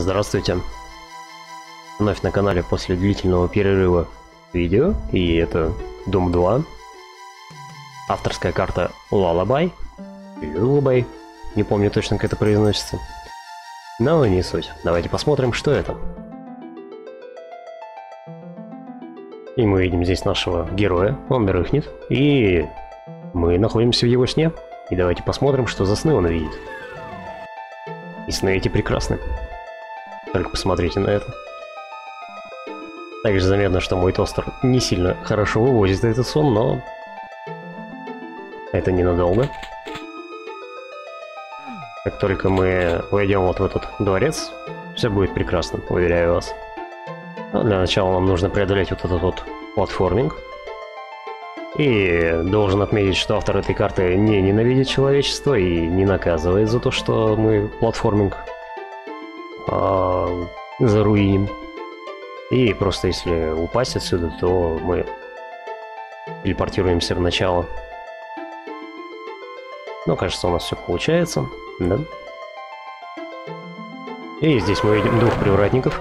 Здравствуйте! Вновь на канале после длительного перерыва видео, и это Doom 2, авторская карта Lullaby, не помню точно, как это произносится, но не суть. Давайте посмотрим, что это. И мы видим здесь нашего героя, он дрыхнет, и мы находимся в его сне. И давайте посмотрим, что за сны он видит. И сны эти прекрасны. Только посмотрите на это. Также заметно, что мой тостер не сильно хорошо вывозит этот сон, но это ненадолго. Как только мы войдем вот в этот дворец, все будет прекрасно, уверяю вас. Но для начала нам нужно преодолеть вот этот вот платформинг. И должен отметить, что автор этой карты не ненавидит человечество и не наказывает за то, что мы платформинг заруиним. И просто если упасть отсюда, то мы телепортируемся в начало. Но кажется, у нас все получается, да? И здесь мы видим двух привратников,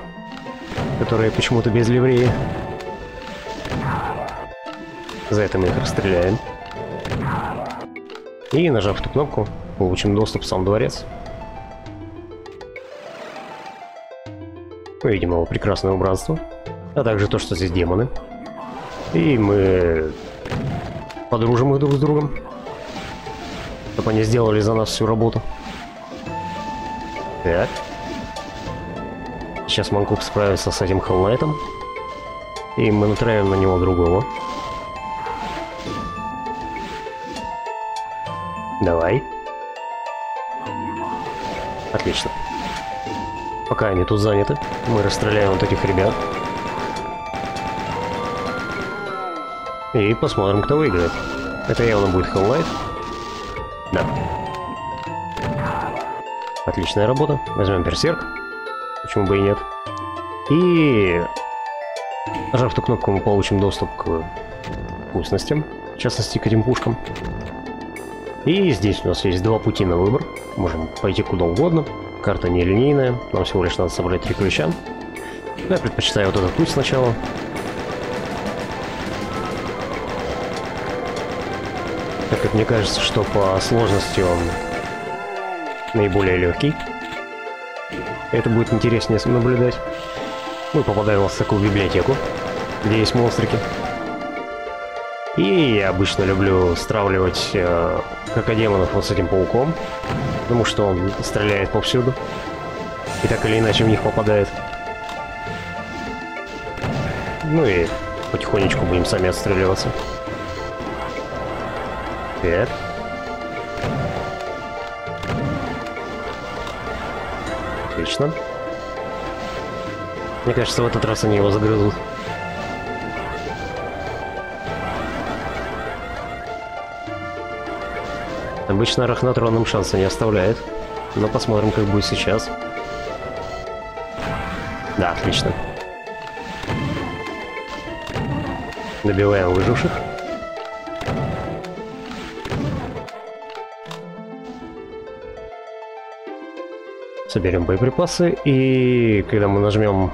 которые почему-то без ливреи. За это мы их расстреляем. И, нажав эту кнопку, получим доступ в сам дворец. Мы видим его прекрасное убранство, а также то, что здесь демоны. И мы подружим их друг с другом, чтобы они сделали за нас всю работу. Так. Сейчас Манкук справится с этим Хеллнайтом. И мы натравим на него другого. Давай. Отлично. Пока они тут заняты, мы расстреляем вот таких ребят. И посмотрим, кто выиграет. Это явно будет Хеллнайт. Да. Отличная работа. Возьмем берсерк. Почему бы и нет. И нажав эту кнопку, мы получим доступ к вкусностям. В частности, к этим пушкам. И здесь у нас есть два пути на выбор. Можем пойти куда угодно. Карта нелинейная. Нам всего лишь надо собрать 3 ключа. Я предпочитаю вот этот путь сначала. Так как мне кажется, что по сложности он наиболее легкий. Это будет интереснее наблюдать. Мы попадаем в такую библиотеку, где есть монстрики. И я обычно люблю стравливать крокодемонов вот с этим пауком, потому что он стреляет повсюду и так или иначе в них попадает. Ну и потихонечку будем сами отстреливаться. Так. Отлично. Мне кажется, в этот раз они его загрызут. Обычно Рахнатрон нам шанса не оставляет, но посмотрим, как будет сейчас. Да, отлично. Добиваем выживших. Соберем боеприпасы, и когда мы нажмем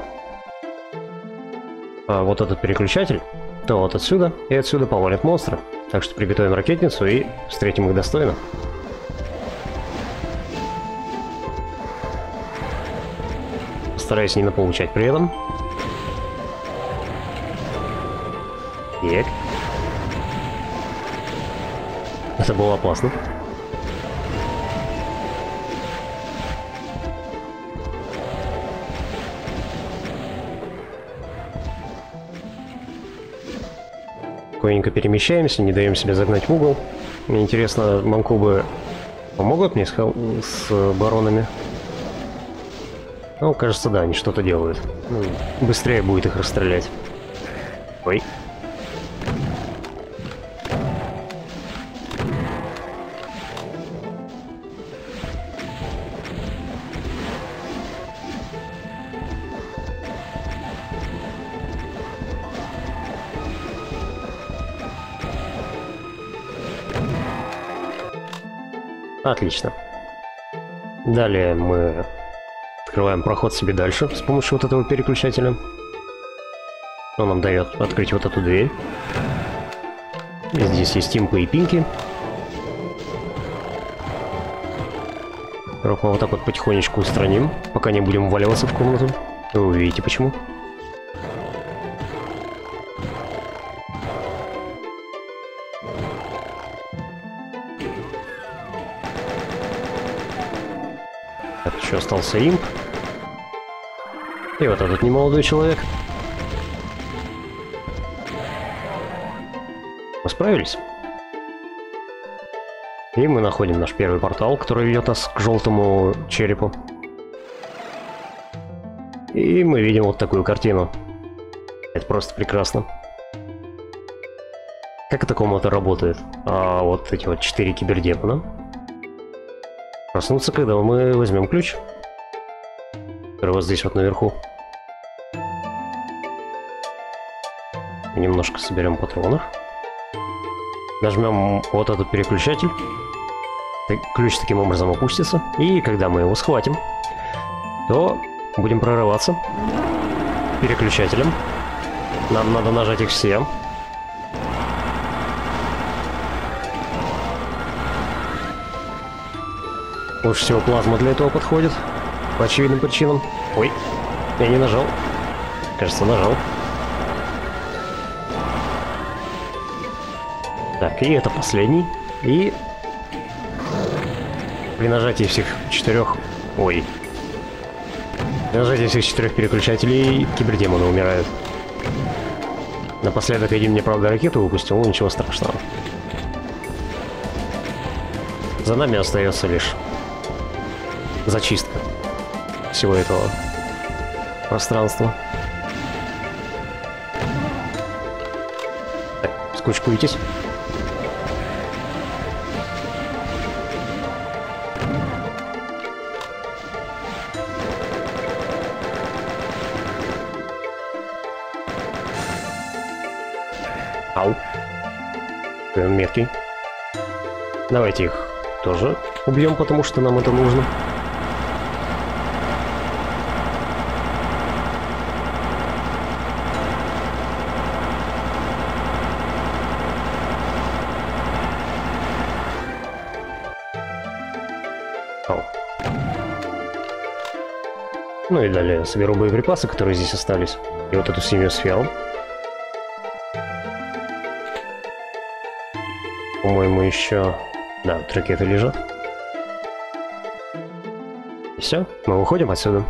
вот этот переключатель, то вот отсюда и отсюда повалят монстры. Так что приготовим ракетницу и встретим их достойно. Стараюсь не наполучать при этом. Так. Это было опасно. Спокойненько перемещаемся, не даем себя загнать в угол. Мне интересно, манкубы помогут мне с баронами? Ну, кажется, да, они что-то делают. Быстрее будет их расстрелять. Ой. Отлично. Далее мы открываем проход себе дальше с помощью вот этого переключателя. Он нам дает открыть вот эту дверь. Здесь есть тимпы и пинки. Руку вот так вот потихонечку устраним, пока не будем валиваться в комнату. Вы увидите почему. Так, еще остался имп. И вот этот немолодой человек. Мы справились. И мы находим наш первый портал, который ведет нас к желтому черепу. И мы видим вот такую картину. Это просто прекрасно. Как эта комната работает? А вот эти вот 4 кибердемона проснутся, когда мы возьмем ключ, который вот здесь вот наверху. Немножко соберем патронов. Нажмем вот этот переключатель. Ключ таким образом опустится. И когда мы его схватим, то будем прорываться переключателем. Нам надо нажать их все. Лучше всего плазма для этого подходит. По очевидным причинам. Ой, я не нажал. Кажется, нажал. Так, и это последний. И при нажатии всех 4... Ой. При нажатии всех 4 переключателей кибердемоны умирают. Напоследок один мне, правда, ракету выпустил, но ничего страшного. За нами остается лишь зачистка всего этого пространства. Так, скучкуйтесь. Метки. Давайте их тоже убьем, потому что нам это нужно. Ау. Ну и далее соберу боеприпасы, которые здесь остались, и вот эту синюю сферу. По-моему, еще... Да, вот ракеты лежат. И все, мы выходим отсюда.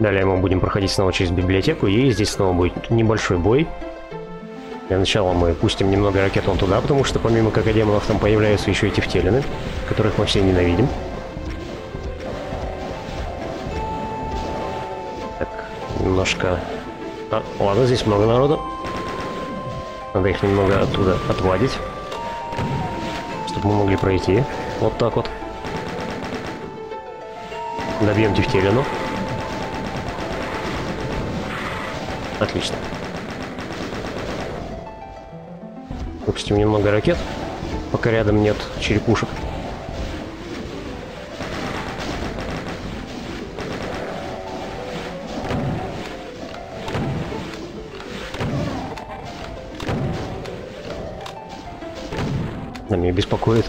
Далее мы будем проходить снова через библиотеку, и здесь снова будет небольшой бой. Для начала мы пустим немного ракет вон туда, потому что помимо кокодемонов там появляются еще и тефтелины, которых мы все ненавидим. Так, немножко... А, ладно, здесь много народа. Надо их немного оттуда отводить, чтобы мы могли пройти. Вот так вот. Добьем тефтелину. Отлично. Выпустим немного ракет, пока рядом нет черепушек. Меня беспокоит.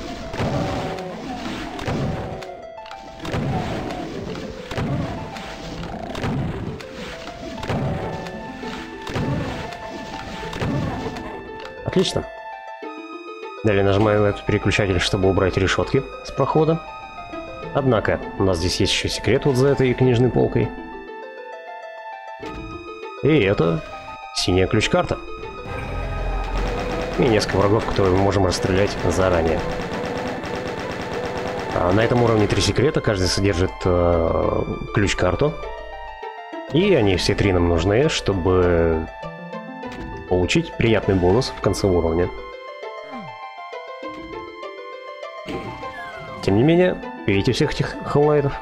Отлично. Далее нажимаем на этот переключатель, чтобы убрать решетки с прохода. Однако, у нас здесь есть еще секрет вот за этой книжной полкой. И это синяя ключ-карта. И несколько врагов, которые мы можем расстрелять заранее. На этом уровне 3 секрета, каждый содержит ключ-карту. И они все 3 нам нужны, чтобы получить приятный бонус в конце уровня. Тем не менее, видите всех этих хеллайтов?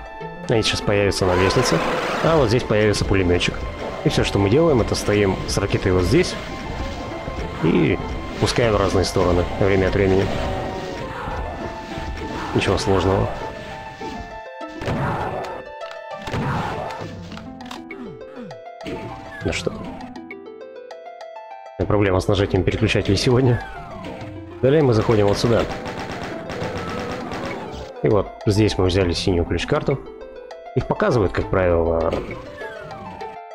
Они сейчас появятся на лестнице, а вот здесь появится пулеметчик. И все, что мы делаем, это стоим с ракетой вот здесь и... пускай в разные стороны, время от времени. Ничего сложного. Ну что? Проблема с нажатием переключателей сегодня. Далее мы заходим вот сюда. И вот здесь мы взяли синюю ключ-карту. Их показывают, как правило,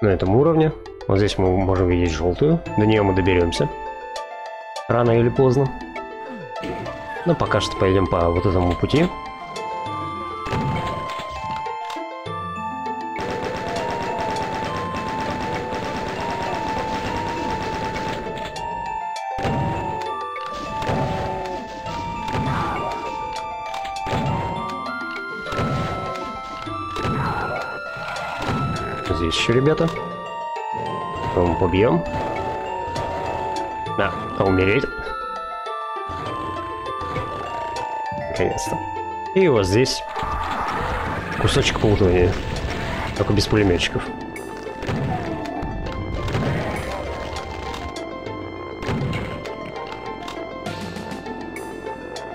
на этом уровне. Вот здесь мы можем видеть желтую. До нее мы доберемся. Рано или поздно. Но пока что пойдем по вот этому пути. Здесь еще ребята. Потом побьем. Да, умереть. Наконец-то. И вот здесь кусочек паутыни. Только без пулеметчиков.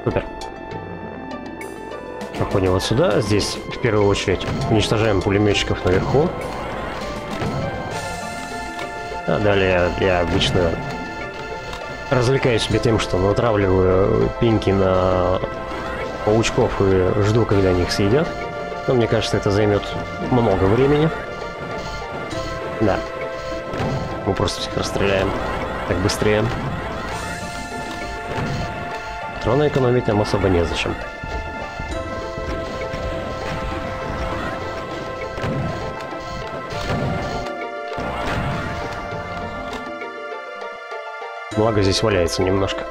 Супер. Проходим вот сюда. Здесь в первую очередь уничтожаем пулеметчиков наверху. А далее я обычно развлекаю себя тем, что натравливаю пинки на паучков и жду, когда они их съедят. Но мне кажется, это займет много времени. Да. Мы просто всех расстреляем. Так быстрее. Патроны экономить нам особо незачем. Благо здесь валяется немножко.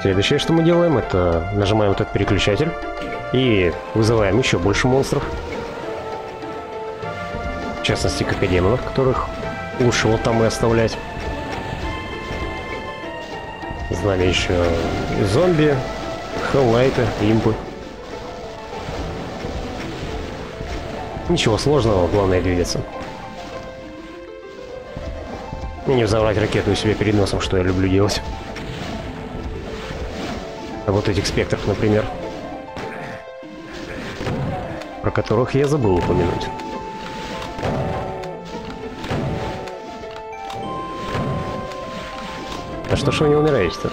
Следующее, что мы делаем, это нажимаем вот этот переключатель и вызываем еще больше монстров. В частности, кокодемонов, которых лучше вот там и оставлять. Знали еще зомби, хеллайты, импы. Ничего сложного, главное двигаться. И не взорвать ракету у себя перед носом, что я люблю делать. А вот этих спектров, например. Про которых я забыл упомянуть. А что ж вы не умираете-то?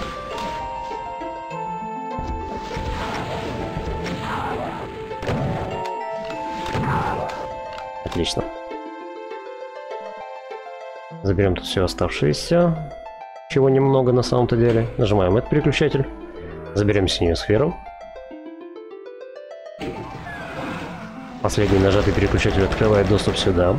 Отлично. Заберем тут все оставшееся, чего немного на самом-то деле. Нажимаем этот переключатель, заберем синюю сферу. Последний нажатый переключатель открывает доступ сюда.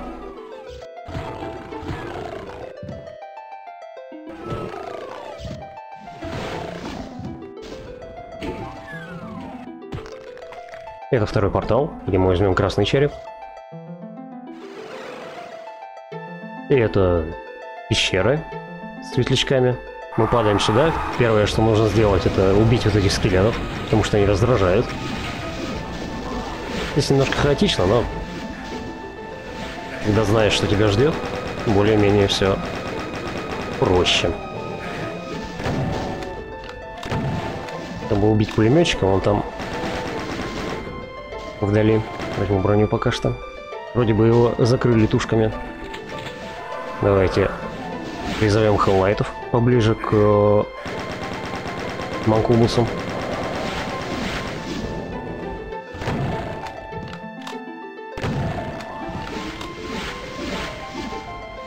Это второй портал, где мы возьмем красный череп. И это пещеры с светлячками. Мы падаем сюда. Первое, что нужно сделать, это убить вот этих скелетов, потому что они раздражают. Здесь немножко хаотично, но когда знаешь, что тебя ждет, более-менее все проще. Чтобы убить пулеметчика, он там вдали. Возьму броню пока что. Вроде бы его закрыли тушками. Давайте призовем хеллайтов поближе к манкубусам.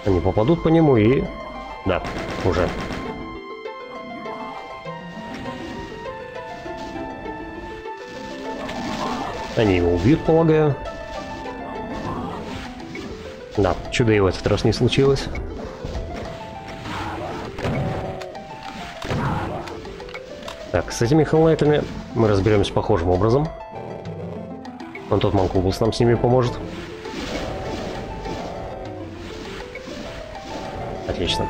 Они попадут по нему и... Да, уже. Они его убьют, полагаю. Да, чудо и в этот раз не случилось. Так, с этими хеллайтами мы разберемся похожим образом. Вон тот манкубус нам с ними поможет. Отлично.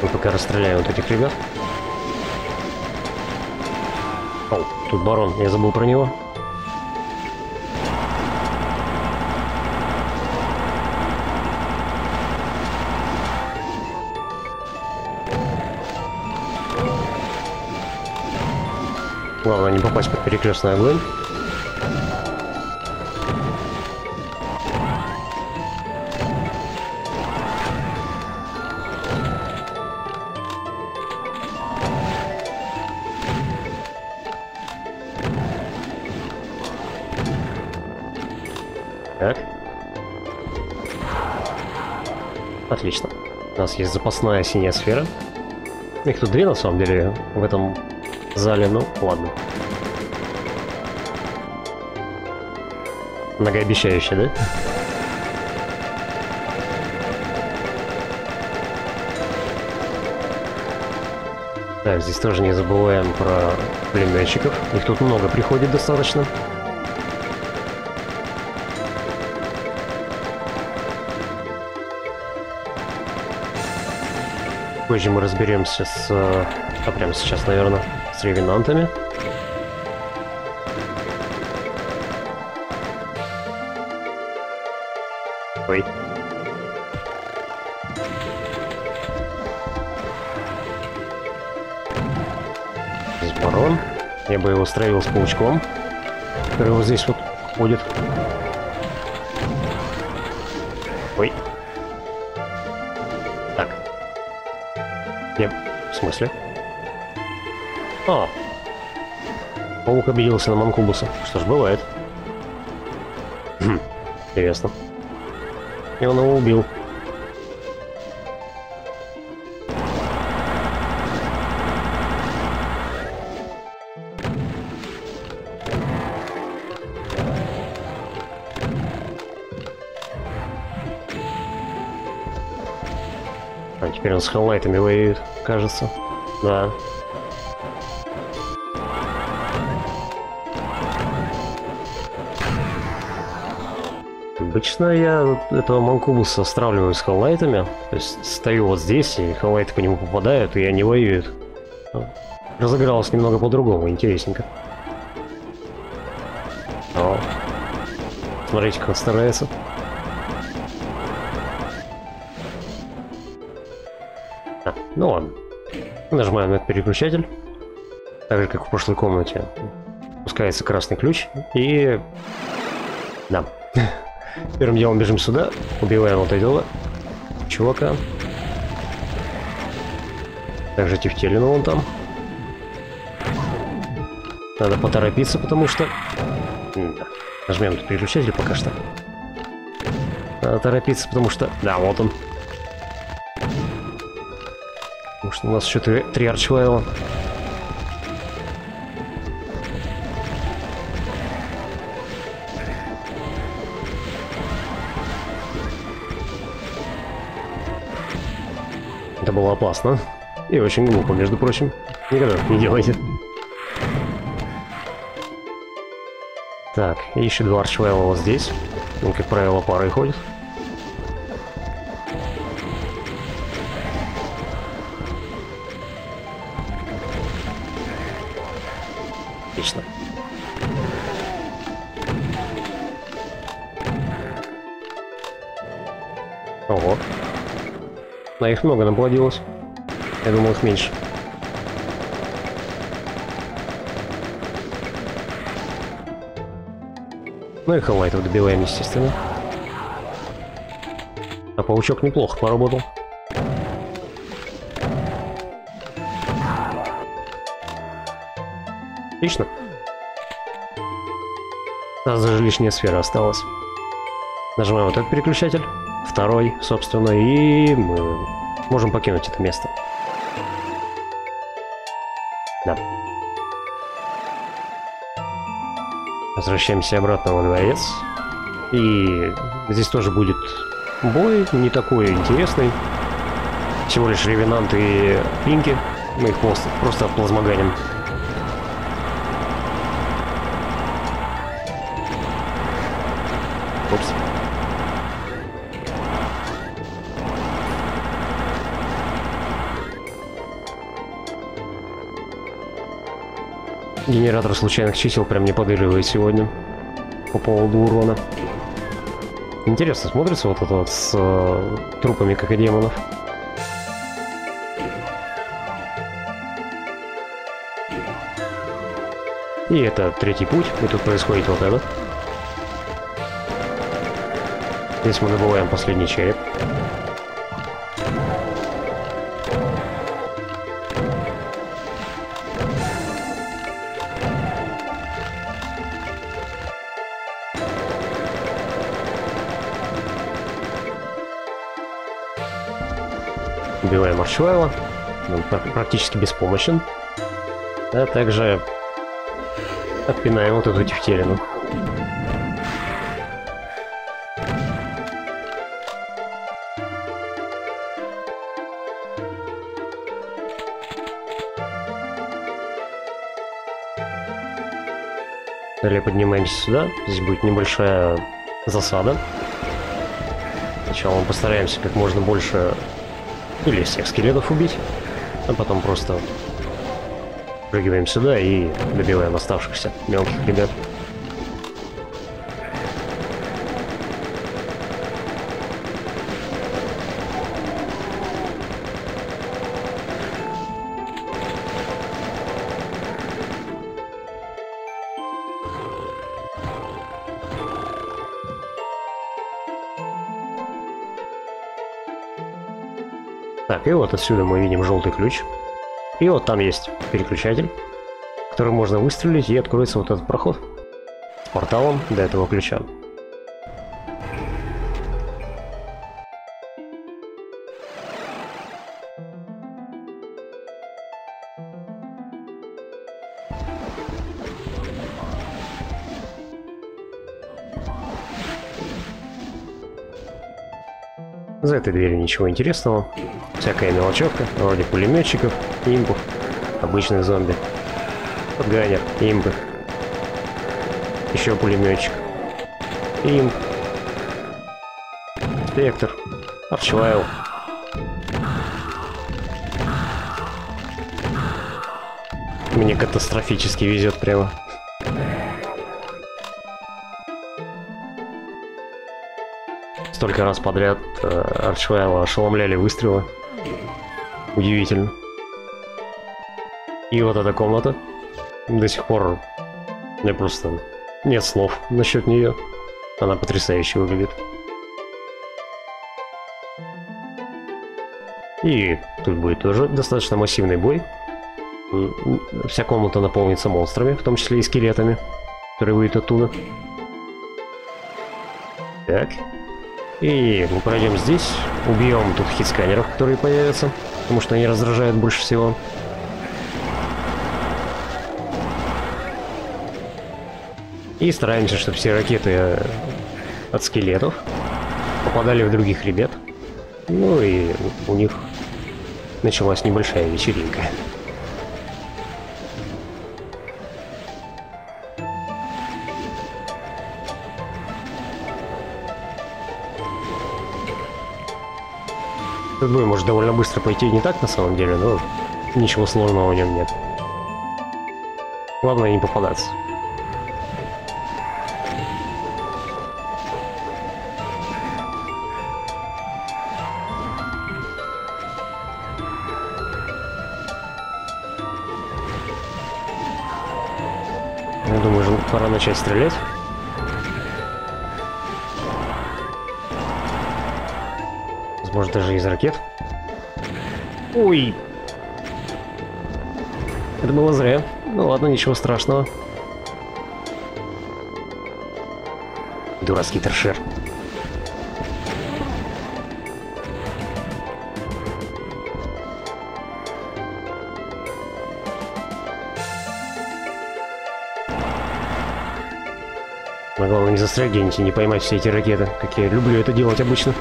Мы пока расстреляем вот этих ребят. О, тут барон, я забыл про него. Главное не попасть под перекрестный огонь. Так. Отлично. У нас есть запасная синяя сфера. Их тут две на самом деле в этом зале, ну ладно. Многообещающе, да? Так, здесь тоже не забываем про пулеметчиков. Их тут много приходит достаточно. Позже мы разберемся с... А прямо сейчас, наверное, с ревенантами. Ой. Здесь барон. Я бы его строил с паучком, который вот здесь вот ходит. Ой. Нет, в смысле? А! Паук обиделся на Манкубуса. Что ж, бывает. Интересно. И он его убил. Теперь он с хеллайтами воюет, кажется. Да. Обычно я этого Манкубуса стравливаю с хеллайтами. То есть стою вот здесь, и хеллайты по нему попадают, и они воюют. Разыгралось немного по-другому, интересненько. О. Смотрите, как он старается. Ну ладно. Нажимаем на переключатель. Так же, как в прошлой комнате. Пускается красный ключ. И... Да. Первым делом бежим сюда. Убиваем вот этого чувака. Также тефтелину вон там. Надо поторопиться, потому что... Да. Нажмем на переключатель пока что. Надо торопиться, потому что... Да, вот он. У нас еще три арчвайла. Это было опасно. И очень глупо, между прочим. Никогда так не делайте. Так, и еще два арчвайла вот здесь. Он, как правило, парой ходит. Ого. Да, их много наплодилось. Я думал, их меньше. Ну и хеллайтов добиваем, естественно. А паучок неплохо поработал. Отлично. У нас даже лишняя сфера осталась. Нажимаем вот этот переключатель. Второй, собственно, и мы можем покинуть это место. Да. Возвращаемся обратно во дворец. И здесь тоже будет бой, не такой интересный. Всего лишь ревенанты и пинки. Мы их просто плазмоганим. Упс. Генератор случайных чисел прям не подыгрывает сегодня по поводу урона. Интересно смотрится вот это вот с трупами, как и демонов. И это третий путь, и тут происходит вот это. Здесь мы добываем последний череп. Убиваем Арчвайла. Он практически беспомощен. А также отпинаем вот эту тефтерину. Далее поднимаемся сюда. Здесь будет небольшая засада. Сначала мы постараемся как можно больше или всех скелетов убить, а потом просто прыгиваем сюда и добиваем оставшихся мелких ребят. Так, и вот отсюда мы видим желтый ключ. И вот там есть переключатель, который можно выстрелить, и откроется вот этот проход с порталом до этого ключа. За этой дверью ничего интересного. Всякая мелочевка, вроде пулеметчиков, имбов, обычных зомби, подганер, имбы, еще пулеметчик, имб, спектр, Арчвайл. Мне катастрофически везет прямо. Столько раз подряд Арчвайла ошеломляли выстрелы. Удивительно. И вот эта комната. До сих пор у меня просто нет слов насчет нее. Она потрясающе выглядит. И тут будет тоже достаточно массивный бой. Вся комната наполнится монстрами, в том числе и скелетами, которые выйдут оттуда. Так. И мы пройдем здесь, убьем тут хитсканеров, которые появятся, потому что они раздражают больше всего. И стараемся, чтобы все ракеты от скелетов попадали в других ребят. Ну и у них началась небольшая вечеринка. Этот бой может довольно быстро пойти, не так на самом деле, но ничего сложного в нем нет. Главное не попадаться. Я думаю, уже пора начать стрелять. Может, даже из ракет. Ой! Это было зря. Ну ладно, ничего страшного. Дурацкий торшер. Но главное не застрять где-нибудь и не поймать все эти ракеты, как я люблю это делать обычно.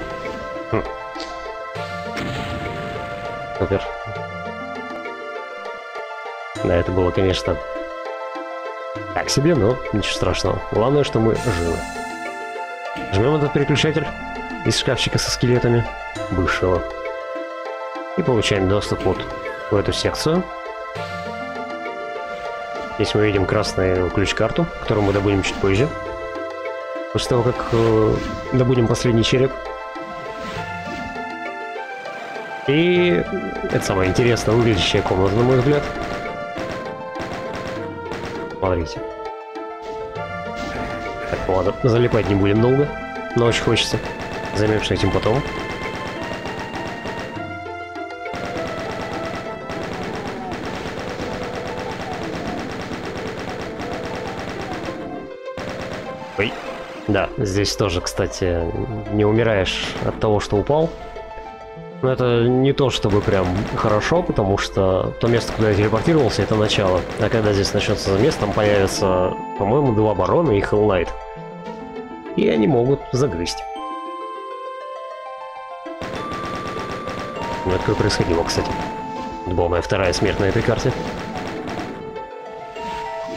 Да, это было, конечно, так себе, но ничего страшного. Главное, что мы живы. Жмем этот переключатель из шкафчика со скелетами бывшего. И получаем доступ вот в эту секцию. Здесь мы видим красную ключ-карту, которую мы добудем чуть позже. После того, как добудем последний череп. И это самая интересная выглядящая комната, на мой взгляд. Смотрите. Так, ладно, залипать не будем долго, но очень хочется. Займемся этим потом. Ой. Да, здесь тоже, кстати, не умираешь от того, что упал. Но это не то, чтобы прям хорошо, потому что то место, куда я телепортировался, это начало. А когда здесь начнется замес, там появятся, по-моему, два барона и Хеллнайт. И они могут загрызть. Вот как происходило, кстати. Это была моя вторая смерть на этой карте.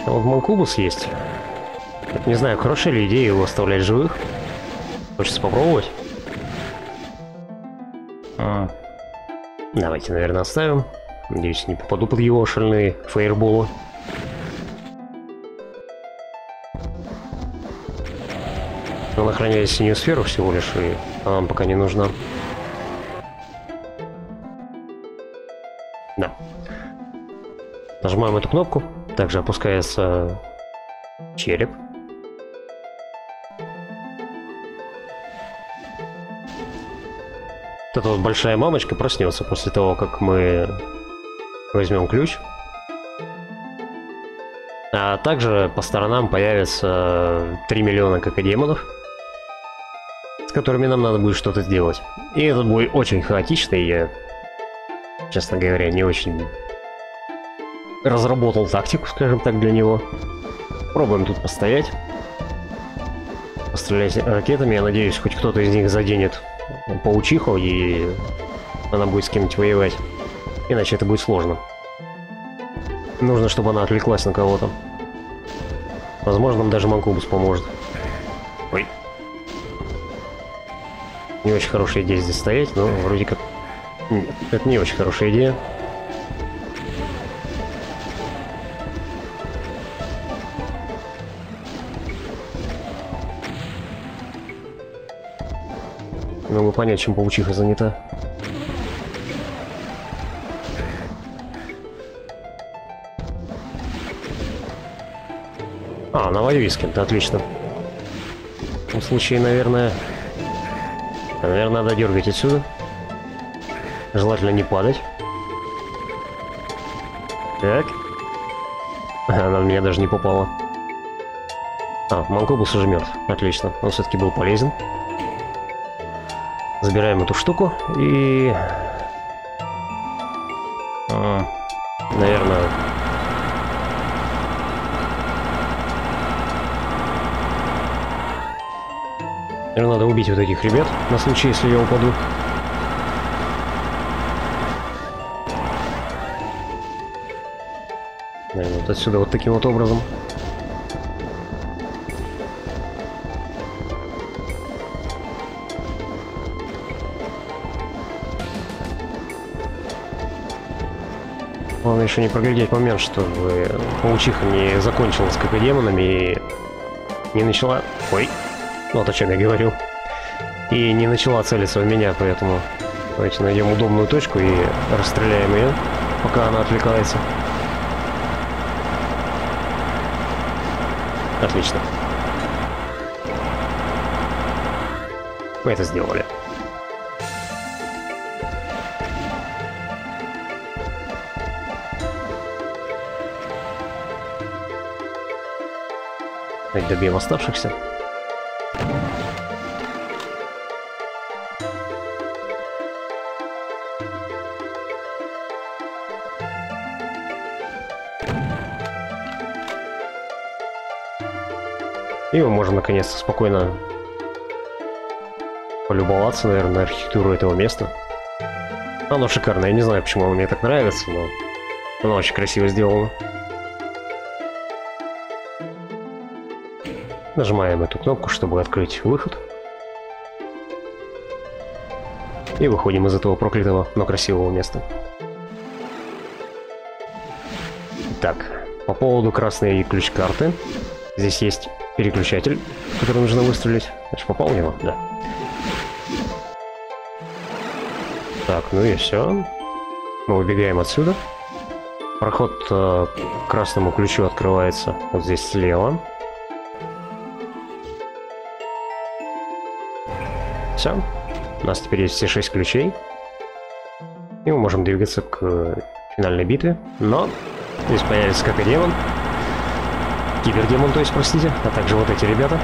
А вот Манкубус есть. Не знаю, хорошая ли идея его оставлять живых. Хочется попробовать. Давайте, наверное, оставим. Надеюсь, не попаду под его шальные фаерболы. Он охраняет синюю сферу всего лишь, и она нам пока не нужна. Да. Нажимаем эту кнопку. Также опускается череп. Эта вот большая мамочка проснется после того, как мы возьмем ключ. А также по сторонам появятся 3 миллиона кокодемонов, с которыми нам надо будет что-то сделать. И этот бой очень хаотичный, я, честно говоря, не очень разработал тактику, скажем так, для него. Пробуем тут постоять, пострелять ракетами, я надеюсь, хоть кто-то из них заденет паучиху, и она будет с кем-нибудь воевать. Иначе это будет сложно. Нужно, чтобы она отвлеклась на кого-то. Возможно, нам даже Манкубус поможет. Ой. Не очень хорошая идея здесь стоять, но вроде как... Нет, это не очень хорошая идея. Могу понять, чем паучиха занята. А, на вою с кем-то, отлично. В том случае, наверное... Наверное, надо дергать отсюда. Желательно не падать. Так. Она в меня даже не попала. А, Манкубус уже мертв. Отлично. Он все-таки был полезен. Забираем эту штуку и... Наверное... Наверное, надо убить вот этих ребят, на случай, если я упаду. Наверное, вот отсюда вот таким вот образом. Главное еще не проглядеть момент, чтобы паучиха не закончилась как и демонами и не начала... Ой, вот о чем я говорил. И не начала целиться в меня, поэтому давайте найдем удобную точку и расстреляем ее, пока она отвлекается. Отлично. Мы это сделали. Добьем оставшихся. И мы можем наконец-то спокойно полюбоваться, наверное, на архитектуру этого места. Оно шикарное, я не знаю, почему оно мне так нравится, но оно очень красиво сделано. Нажимаем эту кнопку, чтобы открыть выход. И выходим из этого проклятого, но красивого места. Так, по поводу красной ключ-карты. Здесь есть переключатель, который нужно выстрелить. Значит, попал в него? Да. Так, ну и все. Мы убегаем отсюда. Проход к красному ключу открывается вот здесь слева. Все. У нас теперь есть все 6 ключей. И мы можем двигаться к финальной битве. Но здесь появится как и демон. Кибердемон, то есть, простите. А также вот эти ребята.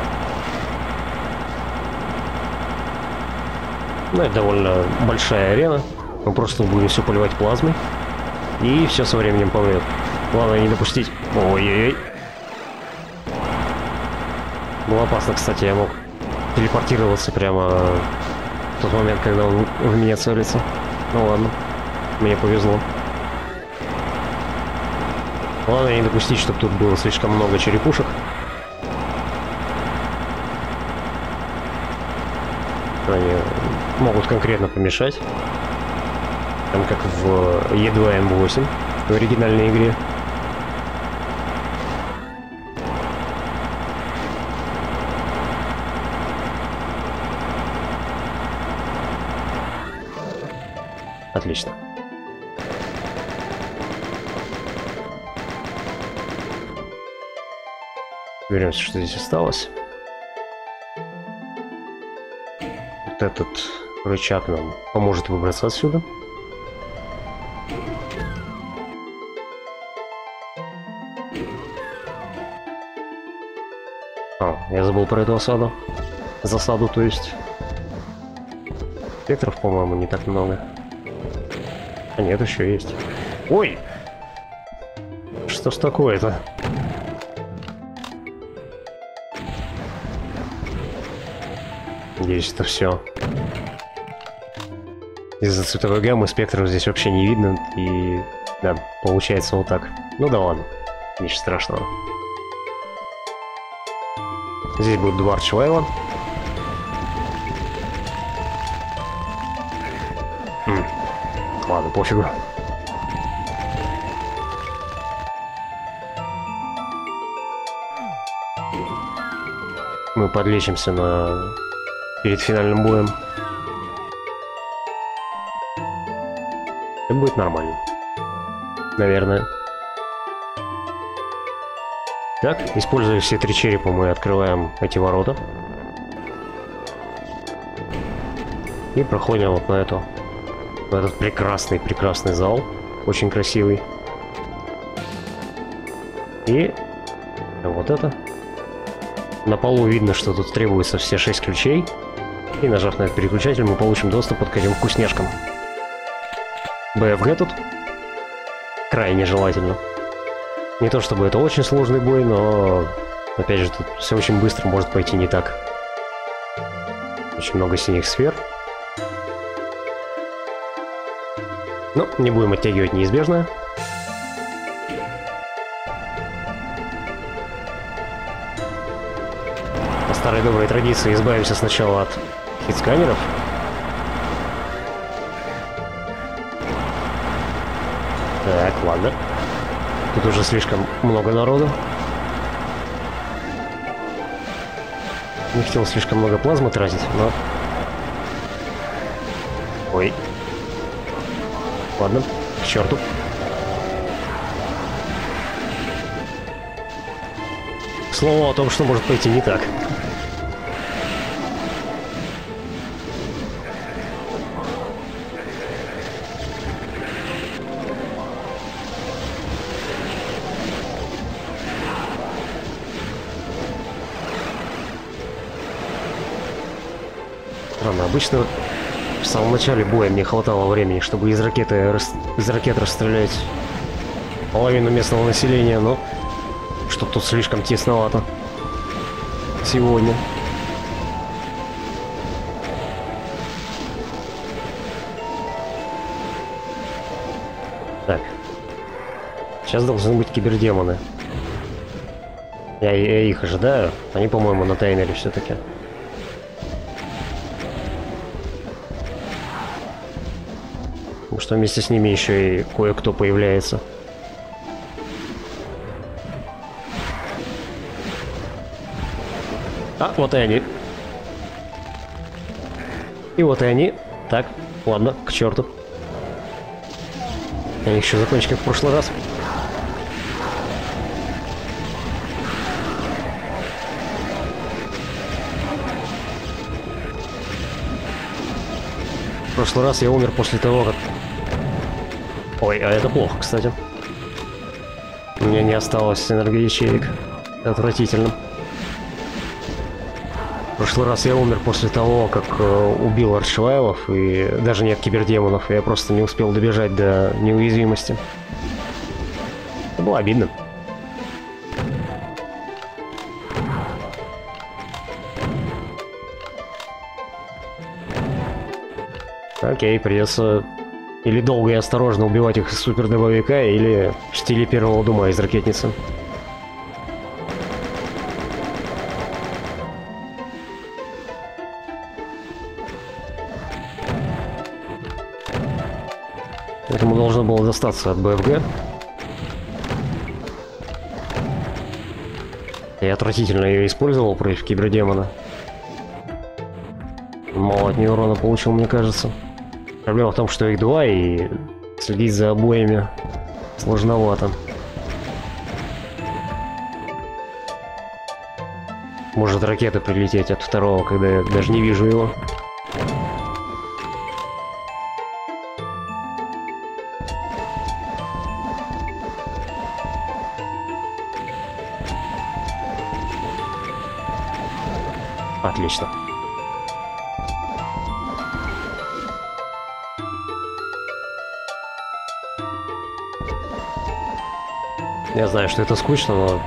Ну, это довольно большая арена. Мы просто будем все поливать плазмой. И все со временем поведет. Главное не допустить... Ой-ой-ой. Было опасно, кстати. Я мог телепортироваться прямо в тот момент, когда он в меня целится. Ну ладно. Мне повезло. Главное не допустить, чтобы тут было слишком много черепушек. Они могут конкретно помешать. Там как в E2M8 в оригинальной игре. Отлично. Беремся, что здесь осталось. Вот этот рычаг нам поможет выбраться отсюда. Я забыл про эту осаду. Засаду, то есть. Спектров, по-моему, не так много. А нет, еще есть. Ой! Что ж такое-то? Надеюсь, это все. Из-за цветовой гаммы спектров здесь вообще не видно. И да, получается вот так. Ну да ладно. Ничего страшного. Здесь будет два арчвайла. Ладно, пофигу. Мы подлечимся перед финальным боем. Это будет нормально. Наверное. Так, используя все 3 черепа, мы открываем эти ворота. И проходим вот на этот прекрасный зал. Очень красивый. И вот это. На полу видно, что тут требуется все 6 ключей. И нажав на этот переключатель, мы получим доступ к этим вкусняшкам. БФГ тут крайне желательно. Не то чтобы это очень сложный бой, но, опять же, тут все очень быстро может пойти не так. Очень много синих сфер. Но не будем оттягивать неизбежное. По старой доброй традиции избавимся сначала от хитсканеров. Так, ладно. Тут уже слишком много народу. Не хотел слишком много плазмы тратить, но... Ой. Ладно, к черту. К слову о том, что может пойти не так. Обычно в самом начале боя мне хватало времени, чтобы из ракет расстрелять половину местного населения, но что тут слишком тесновато сегодня. Так, сейчас должны быть кибердемоны. Я их ожидаю, они, по-моему, на таймере все-таки. Что вместе с ними еще и кое-кто появляется. А, вот и они. И вот и они. Так, ладно, к черту. Я их еще закончил, как в прошлый раз. прошлый раз я умер после того, как... Ой, а это плохо, кстати. У меня не осталось энергоячеек. Отвратительно. В прошлый раз я умер после того, как убил аршвайлов, и даже нет кибердемонов, я просто не успел добежать до неуязвимости. Это было обидно. Окей, придется или долго и осторожно убивать их из супердробовика, или в стиле первого дума из ракетницы. Этому должно было достаться от БФГ. Я отвратительно ее использовал против кибердемона. Мало от нее урона получил, мне кажется. Проблема в том, что их два, и следить за обоими сложновато. Может ракета прилететь от второго, когда я даже не вижу его. Отлично. Я знаю, что это скучно, но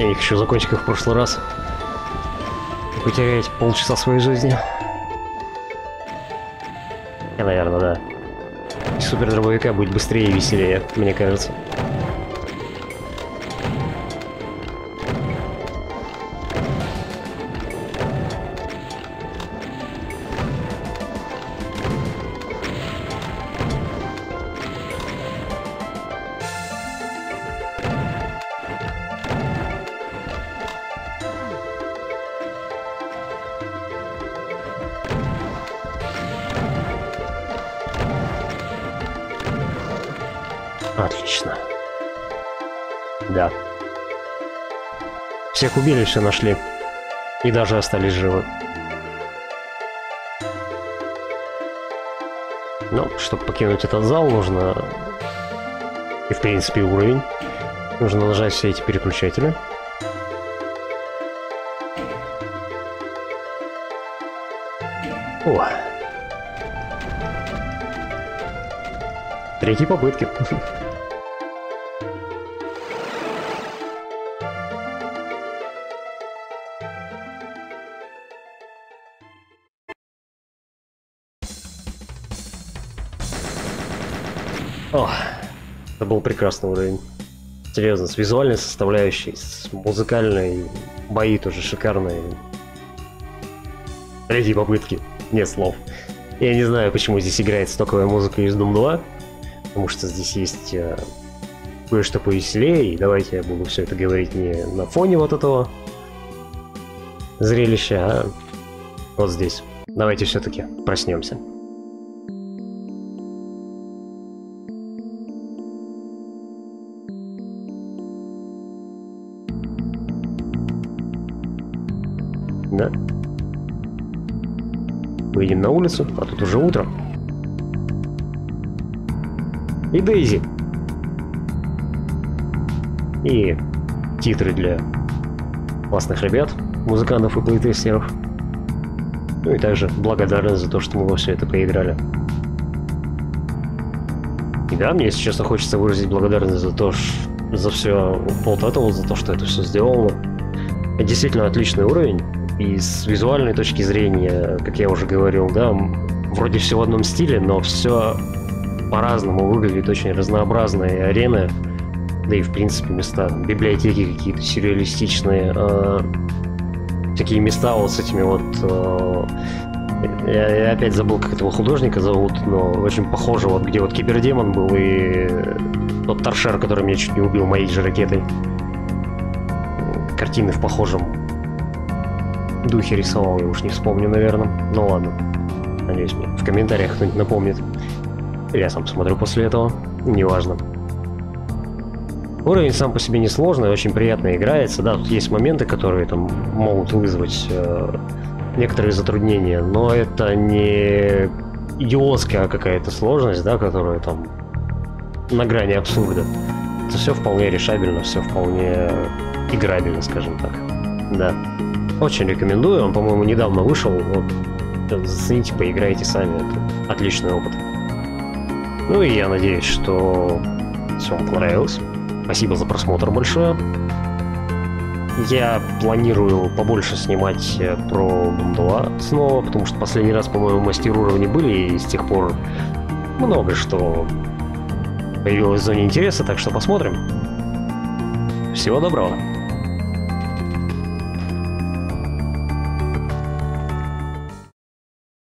я их еще закончил, как в прошлый раз. Потерять полчаса своей жизни. Я, наверное, да. Супердробовика будет быстрее и веселее, мне кажется. Отлично. Да. Всех убили, все нашли. И даже остались живы. Но, чтобы покинуть этот зал, нужно... И, в принципе, уровень. Нужно нажать все эти переключатели. О! Третьей попытки. О, это был прекрасный уровень. Серьезно, с визуальной составляющей, с музыкальной, бои тоже шикарные. Третьей попытки. Нет слов. Я не знаю, почему здесь играет стоковая музыка из Doom 2. Потому что здесь есть кое-что повеселее, и давайте я буду все это говорить не на фоне вот этого зрелища, а вот здесь. Давайте все-таки проснемся. Да. Выйдем на улицу, а тут уже утро. И Дейзи. И титры для классных ребят, музыкантов и плейтестеров. Ну и также благодарен за то, что мы во все это поиграли. И да, мне, если честно, хочется выразить благодарность за все вот это вот, за то, что это все сделано. Это действительно отличный уровень. И с визуальной точки зрения, как я уже говорил, да, вроде все в одном стиле, но все... по-разному выглядит, очень разнообразные арены, да и в принципе места, библиотеки какие-то сюрреалистичные, такие места вот с этими вот, я опять забыл, как этого художника зовут, но очень похоже, вот где вот кибердемон был и тот торшер, который меня чуть не убил моей же ракетой, картины в похожем духе рисовал, я уж не вспомню, наверное, ну ладно, надеюсь, мне в комментариях кто-нибудь напомнит. Я сам смотрю после этого, неважно. Уровень сам по себе несложный, очень приятно играется. Да, тут есть моменты, которые там могут вызвать некоторые затруднения, но это не идиотская какая-то сложность, да, которая там на грани абсурда. Это все вполне решабельно, все вполне играбельно, скажем так. Да. Очень рекомендую. Он, по-моему, недавно вышел. Вот, зацените, поиграйте сами. Это отличный опыт. Ну и я надеюсь, что все вам понравилось. Спасибо за просмотр большое. Я планирую побольше снимать про Doom 2 снова, потому что последний раз, по-моему, мастер уровни были, и с тех пор много что появилось в зоне интереса, так что посмотрим. Всего доброго!